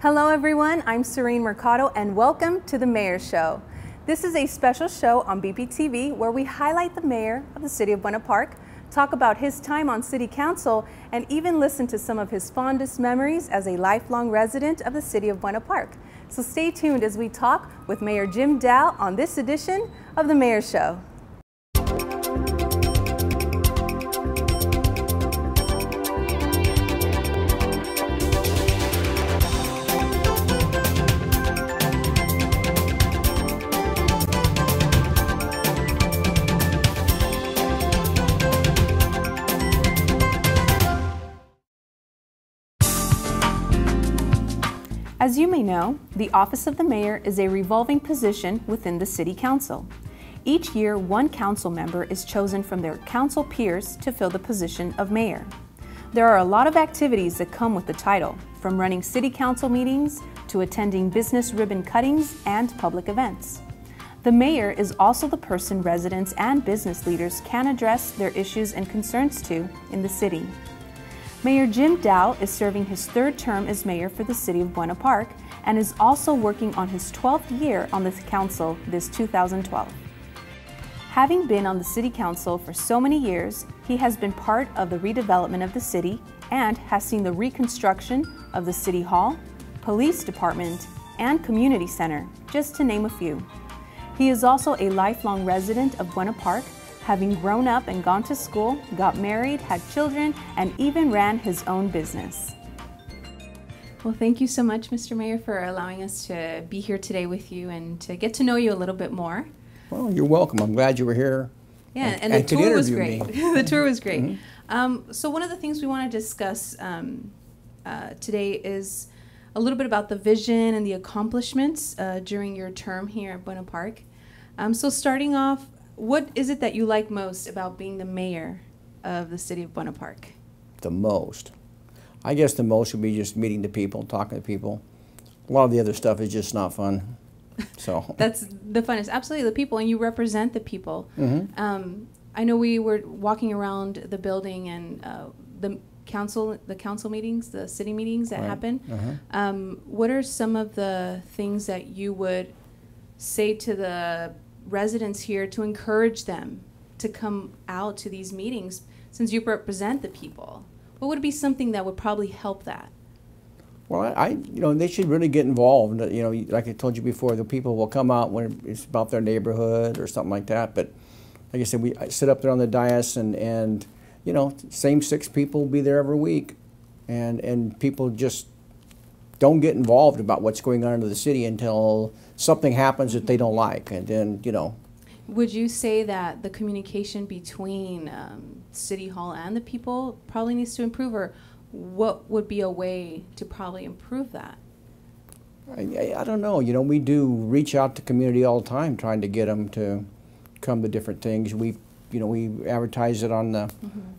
Hello everyone, I'm Serene Mercado and welcome to The Mayor's Show. This is a special show on BPTV where we highlight the mayor of the City of Buena Park, talk about his time on City Council, and even listen to some of his fondest memories as a lifelong resident of the City of Buena Park. So stay tuned as we talk with Mayor Jim Dow on this edition of The Mayor's Show. As you may know, the office of the mayor is a revolving position within the City Council. Each year, one council member is chosen from their council peers to fill the position of mayor. There are a lot of activities that come with the title, from running City Council meetings to attending business ribbon cuttings and public events. The mayor is also the person residents and business leaders can address their issues and concerns to in the city. Mayor Jim Dow is serving his third term as mayor for the City of Buena Park and is also working on his 12th year on the council this 2012. Having been on the City Council for so many years, he has been part of the redevelopment of the city and has seen the reconstruction of the City Hall, Police Department, and Community Center, just to name a few. He is also a lifelong resident of Buena Park, having grown up and gone to school, got married, had children, and even ran his own business. Well, thank you so much, Mr. Mayor, for allowing us to be here today with you and to get to know you a little bit more. Well, you're welcome. I'm glad you were here. Yeah, and the tour was great. The tour was great. Mm-hmm. So one of the things we want to discuss today is a little bit about the vision and the accomplishments during your term here at Buena Park. So starting off, what is it that you like most about being the mayor of the City of Buena Park? The most? I guess the most would be just meeting the people, talking to people. A lot of the other stuff is just not fun. So that's the funnest. Absolutely, the people, and you represent the people. Mm-hmm. I know we were walking around the building and the council meetings, the city meetings that happen. Uh-huh. What are some of the things that you would say to the residents here to encourage them to come out to these meetings, since you represent the people? What would be something that would probably help that? Well, you know, they should really get involved. You know, like I told you before, the people will come out when it's about their neighborhood or something like that. But like I said, we sit up there on the dais and you know, same six people will be there every week. And people just don't get involved about what's going on in the city until something happens that they don't like, and then, you know. Would you say that the communication between City Hall and the people probably needs to improve, or what would be a way to probably improve that? I don't know. You know, we do reach out to community all the time, trying to get them to come to different things. We advertise it on the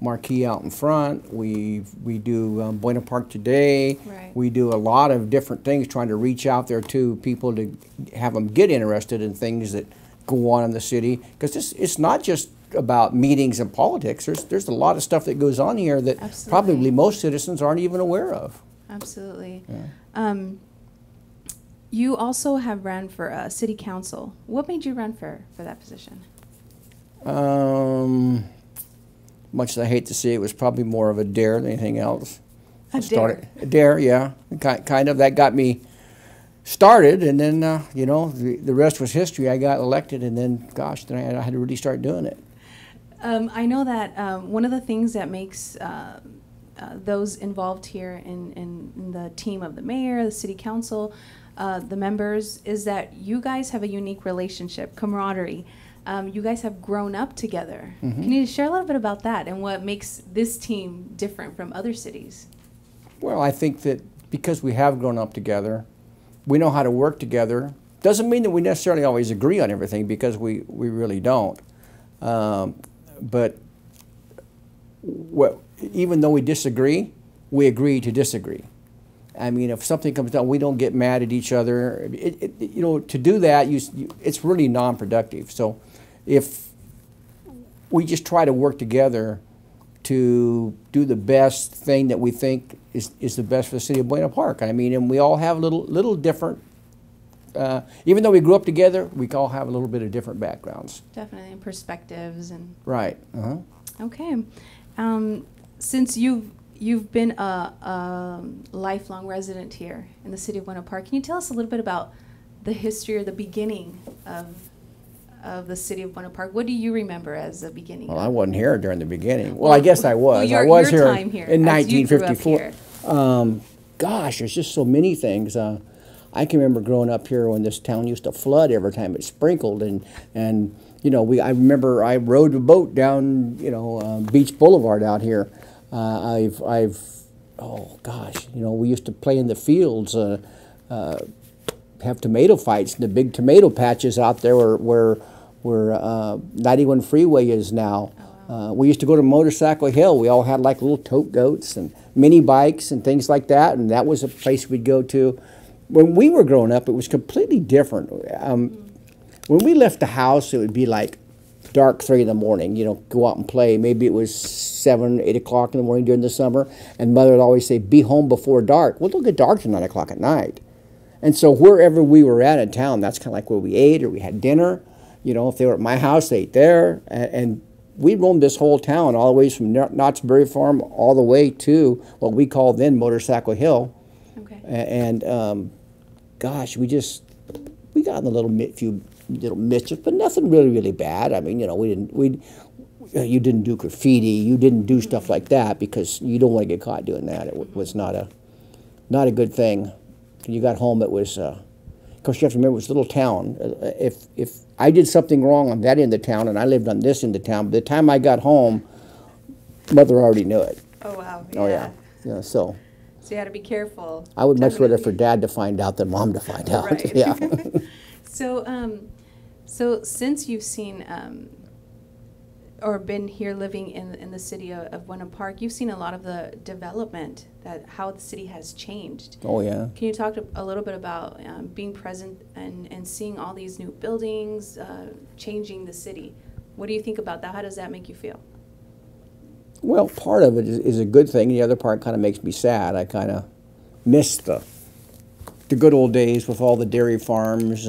marquee out in front. We do Buena Park Today. Right. We do a lot of different things trying to reach out there to people to have them get interested in things that go on in the city. Because it's not just about meetings and politics. There's a lot of stuff that goes on here that probably most citizens aren't even aware of. Absolutely. Yeah. You also have ran for City Council. What made you run for that position? Much as I hate to say, it was probably more of a dare than anything else. A dare, yeah, kind of. That got me started, and then you know, the rest was history. I got elected, and then, gosh, then I had to really start doing it. I know that one of the things that makes those involved here in the team of the mayor, the City Council, the members, is that you guys have a unique relationship, camaraderie. You guys have grown up together. Mm-hmm. Can you share a little bit about that and what makes this team different from other cities? Well, I think that because we have grown up together, we know how to work together. Doesn't mean that we necessarily always agree on everything, because we really don't. But even though we disagree, we agree to disagree. I mean, if something comes down, we don't get mad at each other. You know, to do that, it's really non-productive. So if we just try to work together to do the best thing that we think is the best for the city of Buena Park. I mean, and we all have little different, even though we grew up together, we all have a little bit of different backgrounds. Definitely, and perspectives. And right. Okay. Since you've been a lifelong resident here in the city of Buena Park, can you tell us a little bit about the history or the beginning of the city of Buena Park? What do you remember as the beginning? Well, I wasn't here during the beginning. Well, I guess I was. Well, I was here in 1954. Gosh, there's just so many things. I can remember growing up here when this town used to flood every time it sprinkled, and you know, I remember I rowed a boat down, you know, Beach Boulevard out here. Oh gosh, you know, we used to play in the fields, have tomato fights, and the big tomato patches out there where 91 Freeway is now. Oh, wow. We used to go to Motorcycle Hill. We all had like little tote goats and mini bikes and things like that, and that was a place we'd go to. When we were growing up, it was completely different. When we left the house, it would be like dark 3 in the morning, you know, go out and play. Maybe it was 7, 8 o'clock in the morning during the summer, and Mother would always say, be home before dark. Well, don't get dark till 9 o'clock at night. And so wherever we were at in town, that's kind of like where we ate or we had dinner. You know, if they were at my house, they ate there. And we roamed this whole town all the way from Knott's Berry Farm all the way to what we called then Motorcycle Hill. Okay. And gosh, we got in a few little mischief, but nothing really bad. I mean, you know, you didn't do graffiti, you didn't do stuff like that, because you don't want to get caught doing that. It was not a good thing. When you got home, it was, of course, you have to remember, it was a little town. If I did something wrong on that end of town, and I lived on this end of town, by the time I got home, Mother already knew it. Oh, wow. Yeah. Oh, yeah. Yeah, so you had to be careful. I would much rather for Dad to find out than Mom to find out. Right. Yeah. So since you've seen or been here living in the city of Buena Park, you've seen a lot of the development, how the city has changed. Oh, yeah. Can you talk a little bit about being present and seeing all these new buildings, changing the city? What do you think about that? How does that make you feel? Well, part of it is a good thing. The other part kind of makes me sad. I kind of miss the good old days with all the dairy farms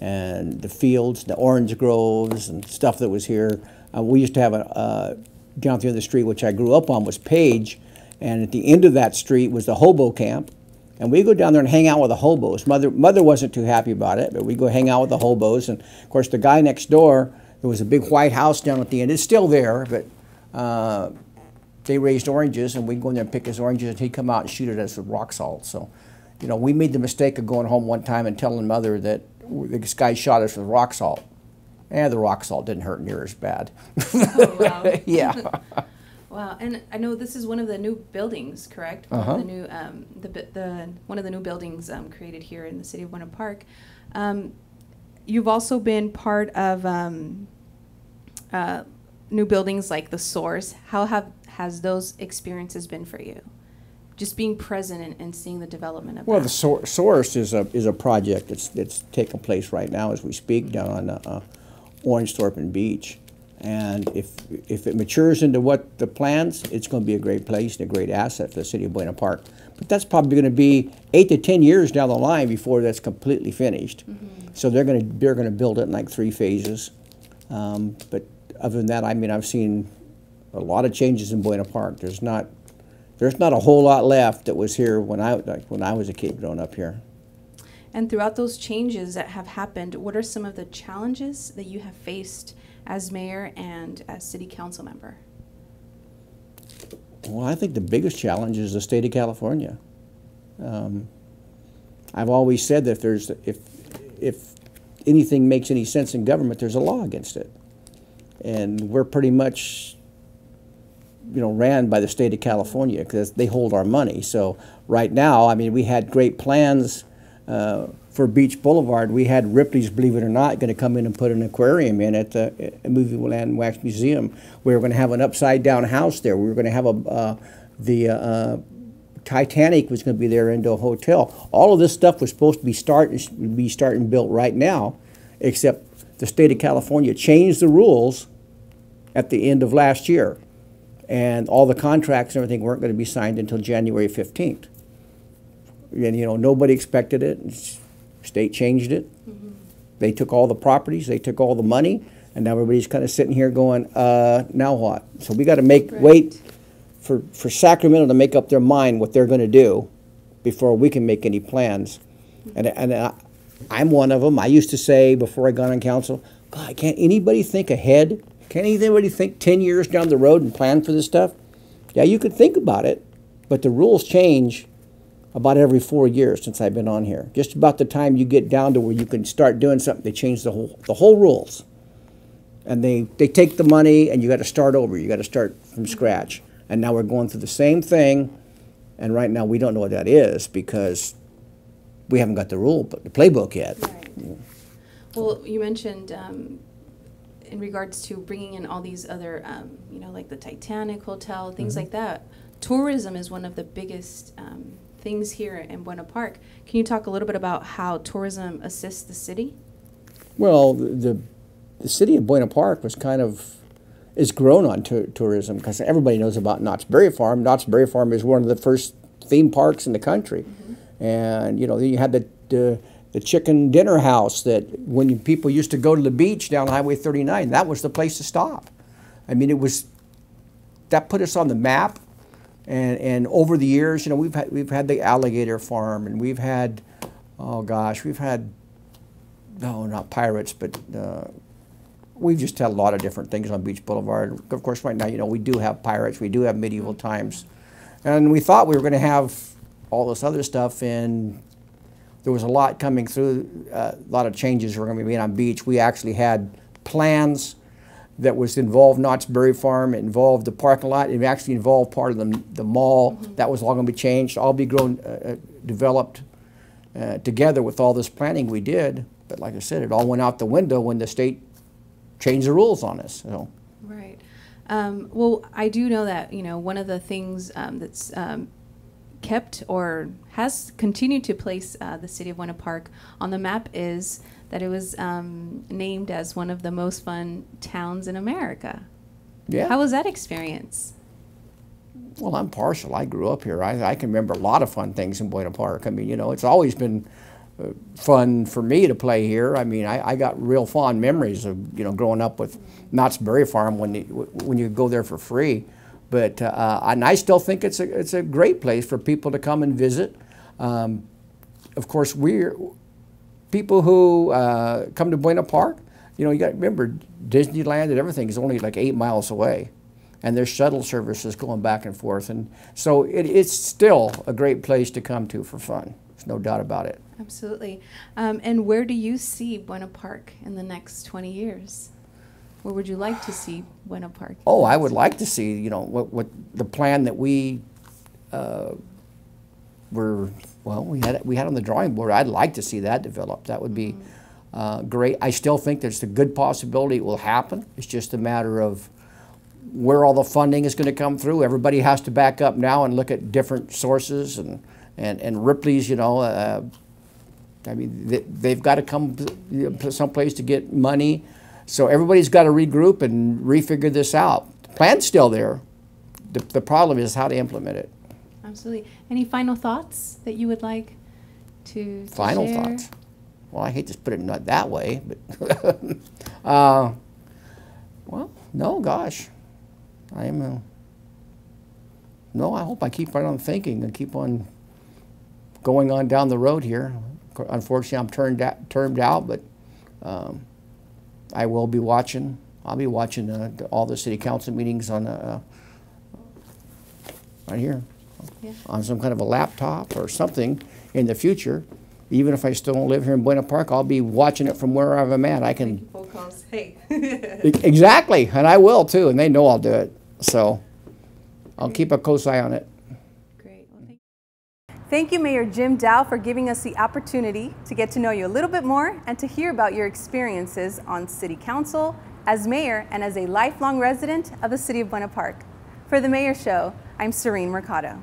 and the fields, the orange groves and stuff that was here. We used to have down the other street, which I grew up on, was Page, and at the end of that street was the hobo camp, and we go down there and hang out with the hobos. Mother wasn't too happy about it, but we go hang out with the hobos, and of course the guy next door, there was a big white house down at the end. It's still there, but they raised oranges, and we'd go in there and pick his oranges, and he'd come out and shoot at us with rock salt. So, you know, we made the mistake of going home one time and telling Mother that this guy shot us with rock salt. And the rock salt didn't hurt near as bad. Oh, wow. Yeah. Wow. And I know this is one of the new buildings, correct? One of the new, one of the new buildings created here in the city of Buena Park. You've also been part of new buildings like The Source. How has those experiences been for you? Just being present and seeing the development of that. Well, The Source is a project that's taking place right now as we speak down on Orange Thornton Beach, and if it matures into what the plans, it's going to be a great place and a great asset for the city of Buena Park. But that's probably going to be 8 to 10 years down the line before that's completely finished. Mm-hmm. So they're going to build it in like 3 phases. But other than that, I mean, I've seen a lot of changes in Buena Park. There's not a whole lot left that was here when I was a kid growing up here. And throughout those changes that have happened, what are some of the challenges that you have faced as mayor and as city council member? Well, I think the biggest challenge is the state of California. I've always said that if anything makes any sense in government, there's a law against it. And we're pretty much, you know, ran by the state of California because they hold our money. So right now, I mean, we had great plans. For Beach Boulevard, we had Ripley's, believe it or not, going to come in and put an aquarium in at the Movie Land and Wax Museum. We were going to have an upside-down house there. We were going to have the Titanic was going to be there into a hotel. All of this stuff was supposed to be starting built right now, except the state of California changed the rules at the end of last year. and all the contracts and everything weren't going to be signed until January 15th. And, you know, nobody expected it. State changed it. Mm-hmm. They took all the properties. They took all the money. And now everybody's kind of sitting here going, now what? So we got to wait for Sacramento to make up their mind what they're going to do before we can make any plans. Mm-hmm. And I'm one of them. I used to say before I got on council, God, can't anybody think ahead? Can't anybody think 10 years down the road and plan for this stuff? Yeah, you could think about it, but the rules change about every 4 years since I've been on here. Just about the time you get down to where you can start doing something, they change the whole rules. And they take the money, and you got to start over. You got to start from scratch. And now we're going through the same thing, and right now we don't know what that is because we haven't got the rule, the playbook yet. Right. Yeah. Well, you mentioned in regards to bringing in all these other, you know, like the Titanic Hotel, things like that. Tourism is one of the biggest things here in Buena Park. Can you talk a little bit about how tourism assists the city? Well, the city of Buena Park was kind of, is grown on tourism because everybody knows about Knott's Berry Farm. Knott's Berry Farm is one of the first theme parks in the country. And, you know, you had the chicken dinner house that when people used to go to the beach down Highway 39, that was the place to stop. I mean, it was, that put us on the map. And over the years, you know, we've had the alligator farm, and we've had, oh gosh, we've had, no, not pirates, but we've just had a lot of different things on Beach Boulevard. Of course, right now, you know, we do have pirates, we do have Medieval Times. And we thought we were going to have all this other stuff, and there was a lot coming through, a lot of changes were going to be made on Beach. We actually had plans that was involved Knott's Berry Farm, it involved the parking lot, it actually involved part of the mall. That was all going to be changed, all be grown, developed together with all this planning we did. But like I said, it all went out the window when the state changed the rules on us. So. Right. Well, I do know that, you know, one of the things that's kept or has continued to place the city of Buena Park on the map is that it was named as one of the most fun towns in America. Yeah. How was that experience? Well, I'm partial. I grew up here. I can remember a lot of fun things in Buena Park. I mean, you know, it's always been fun for me to play here. I mean, I got real fond memories of, you know, growing up with Knott's Berry Farm when you go there for free. But and I still think it's a great place for people to come and visit. Of course, people who come to Buena Park, you know, you got to remember Disneyland and everything is only like 8 miles away, and there's shuttle services going back and forth, and so it's still a great place to come to for fun. There's no doubt about it. Absolutely. And where do you see Buena Park in the next 20 years? Where would you like to see Buena Park? Oh, I would like to see, you know, what the plan that we had on the drawing board. I'd like to see that develop. That would be great. I still think there's a good possibility it will happen. It's just a matter of where all the funding is going to come through. Everybody has to back up now and look at different sources and Ripley's, you know, I mean, they've got to come someplace to get money. So everybody's got to regroup and refigure this out. The plan's still there. The problem is how to implement it. Absolutely. Any final thoughts that you would like to share? Final thoughts? Well, I hate to put it not that way, but well, no, gosh, I hope I keep right on thinking and keep on going on down the road here. Unfortunately, I'm termed out, but I will be watching. I'll be watching all the city council meetings on right here. Yeah. On some kind of a laptop or something in the future. Even if I still don't live here in Buena Park, I'll be watching it from wherever I'm at. I can. Phone calls. Hey. Exactly, and I will too, and they know I'll do it. So I'll keep a close eye on it. Great. Well, thank you, Mayor Jim Dow, for giving us the opportunity to get to know you a little bit more and to hear about your experiences on City Council, as Mayor, and as a lifelong resident of the City of Buena Park. For The Mayor Show, I'm Serene Mercado.